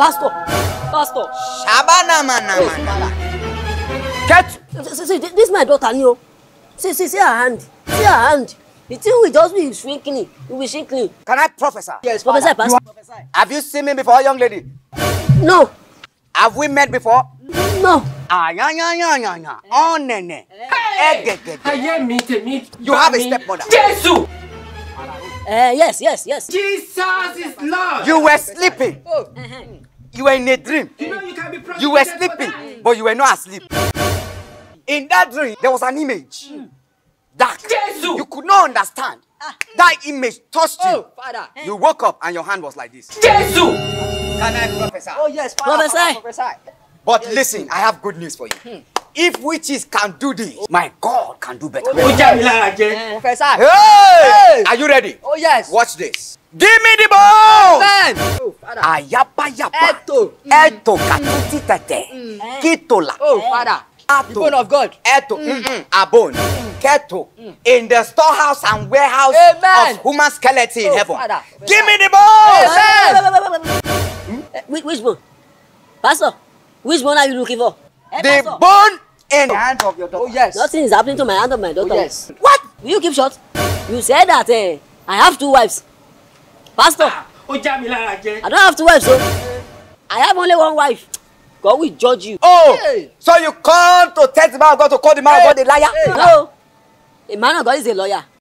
Pastor, pastor. Shabana mana. Catch. See, this is my daughter, Neo. See her hand. See her hand. The thing will just be shrinking. It will be shrinking. Can I prophesy? Yes, prophesy, pastor. Have you seen me before, young lady? No. Have we met before? No. Ah, yeah. Oh, nene. Hey. You have a stepmother. Jesus. Yes. Jesus is Lord. You were sleeping. Oh. You were in a dream. You know you can be prostituted. You were sleeping, but you were not asleep. In that dream, there was an image. Dark. Jesus. You could not understand. That image touched you. Oh, Father. You woke up and your hand was like this. Jesus. Can I prophesy? Oh, yes, Father. Prophesy. But yes. Listen, I have good news for you. If witches can do this, my God can do better. Oh, yes. Professor. Hey! Are you ready? Oh, yes. Watch this. Give me the ball! Oh, Father. Ayapa yapa. Eto. Eto katitate. Kitola. Oh, Father. The bone of God. Eto. A bone. Keto. In the storehouse and warehouse of human skeleton in heaven. Father. Give me the ball! Which bone? Pastor, which bone are you looking for? The bone in the hand of your daughter. Oh, yes. Nothing is happening to my hand of my daughter. Oh, yes. What? Will you keep short? You said that I have two wives. Pastor, I don't have two wives, so I have only one wife. God will judge you. Oh, hey. So you come to test the man of God to call the man of God a liar? Hey. No, a man of God is a lawyer.